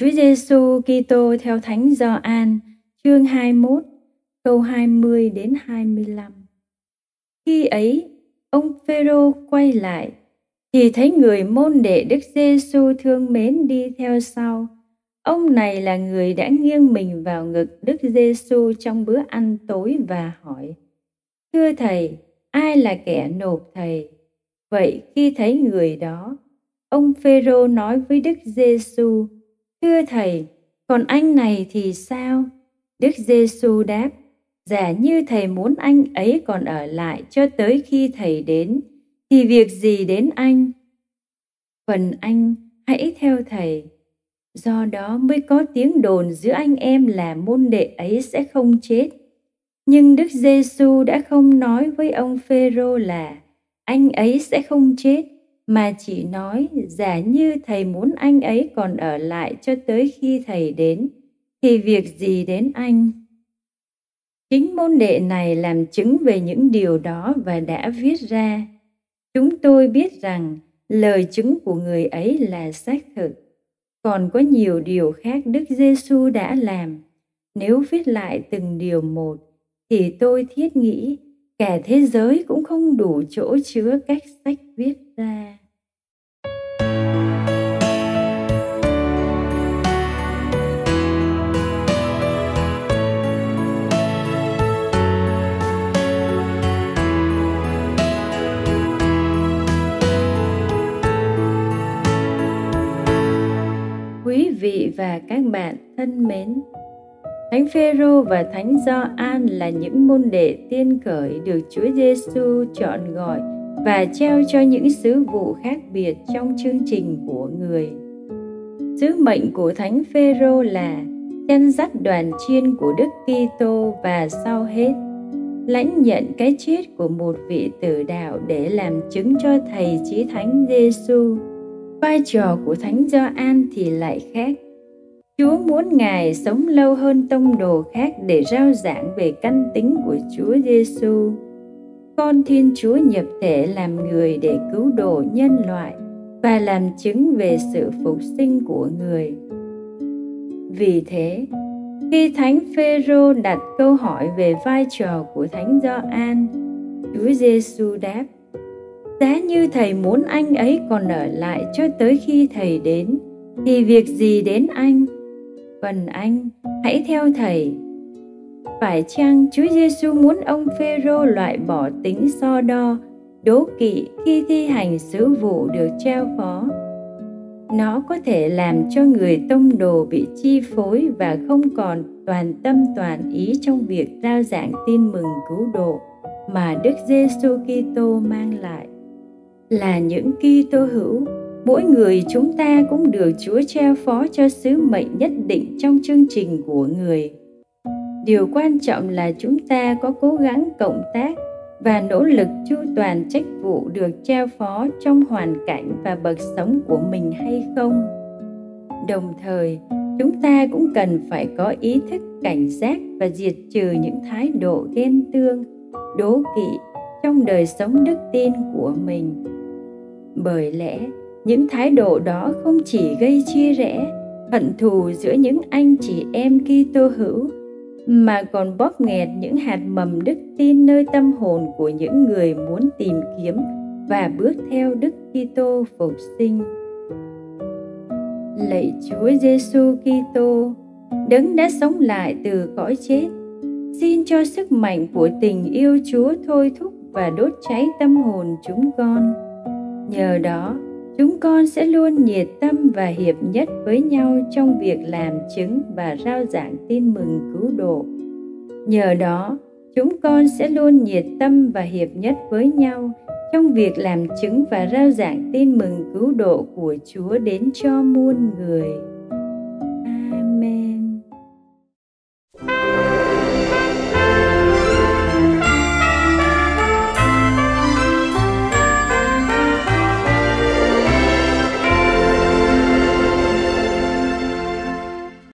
Chúa Giêsu Kitô theo Thánh Gioan, chương 21, câu 20 đến 25. Khi ấy, ông Phêrô quay lại thì thấy người môn đệ Đức Giêsu thương mến đi theo sau. Ông này là người đã nghiêng mình vào ngực Đức Giêsu trong bữa ăn tối và hỏi: "Thưa thầy, ai là kẻ nộp thầy?" Vậy khi thấy người đó, ông Phêrô nói với Đức Giêsu: "Thưa thầy, còn anh này thì sao?" Đức Giêsu đáp: "Giả như thầy muốn anh ấy còn ở lại cho tới khi thầy đến, thì việc gì đến anh? Phần anh hãy theo thầy." Do đó mới có tiếng đồn giữa anh em là môn đệ ấy sẽ không chết. Nhưng Đức Giêsu đã không nói với ông Phêrô là anh ấy sẽ không chết, mà chỉ nói: "Giả như thầy muốn anh ấy còn ở lại cho tới khi thầy đến, thì việc gì đến anh?" Chính môn đệ này làm chứng về những điều đó và đã viết ra: "Chúng tôi biết rằng lời chứng của người ấy là xác thực." Còn có nhiều điều khác Đức Giêsu đã làm. Nếu viết lại từng điều một, thì tôi thiết nghĩ cả thế giới cũng không đủ chỗ chứa các sách viết ra. Quý vị và các bạn thân mến, Thánh Phêrô và Thánh Gioan là những môn đệ tiên cởi được Chúa Giêsu chọn gọi và trao cho những sứ vụ khác biệt trong chương trình của Người. Sứ mệnh của Thánh Phêrô là chăn dắt đoàn chiên của Đức Kitô và sau hết lãnh nhận cái chết của một vị tử đạo để làm chứng cho Thầy Chí Thánh Giêsu. Vai trò của Thánh Gioan thì lại khác. Chúa muốn Ngài sống lâu hơn tông đồ khác để rao giảng về căn tính của Chúa Giêsu, Con Thiên Chúa nhập thể làm người để cứu độ nhân loại và làm chứng về sự phục sinh của Người. Vì thế, khi Thánh Phêrô đặt câu hỏi về vai trò của Thánh Gioan, Chúa Giêsu đáp: "Giá như thầy muốn anh ấy còn ở lại cho tới khi thầy đến, thì việc gì đến anh? Phần anh hãy theo thầy." Phải chăng Chúa Giêsu muốn ông Phêrô loại bỏ tính so đo, đố kỵ khi thi hành sứ vụ được trao phó? Nó có thể làm cho người tông đồ bị chi phối và không còn toàn tâm toàn ý trong việc rao giảng tin mừng cứu độ mà Đức Giêsu Kitô mang lại. Là những Kitô hữu, mỗi người chúng ta cũng được Chúa trao phó cho sứ mệnh nhất định trong chương trình của Người. Điều quan trọng là chúng ta có cố gắng cộng tác và nỗ lực chu toàn trách vụ được trao phó trong hoàn cảnh và bậc sống của mình hay không. Đồng thời, chúng ta cũng cần phải có ý thức cảnh giác và diệt trừ những thái độ ghen tương, đố kỵ trong đời sống đức tin của mình. Bởi lẽ, những thái độ đó không chỉ gây chia rẽ, hận thù giữa những anh chị em Kitô hữu, mà còn bóp nghẹt những hạt mầm đức tin nơi tâm hồn của những người muốn tìm kiếm và bước theo Đức Kitô phục sinh. Lạy Chúa Giêsu Kitô, Đấng đã sống lại từ cõi chết, xin cho sức mạnh của tình yêu Chúa thôi thúc và đốt cháy tâm hồn chúng con. Nhờ đó, chúng con sẽ luôn nhiệt tâm và hiệp nhất với nhau trong việc làm chứng và rao giảng tin mừng cứu độ. Nhờ đó, chúng con sẽ luôn nhiệt tâm và hiệp nhất với nhau trong việc làm chứng và rao giảng tin mừng cứu độ của Chúa đến cho muôn người.